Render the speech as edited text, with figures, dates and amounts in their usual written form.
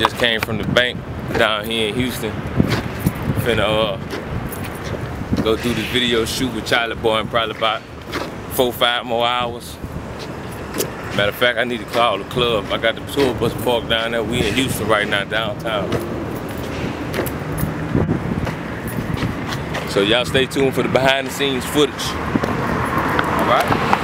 Just came from the bank down here in Houston. Finna go through this video shoot with Charlie Boy in probably about 4 or 5 more hours. Matter of fact, I need to call the club. I got the tour bus parked down there. We in Houston right now, downtown. So y'all stay tuned for the behind the scenes footage. All right?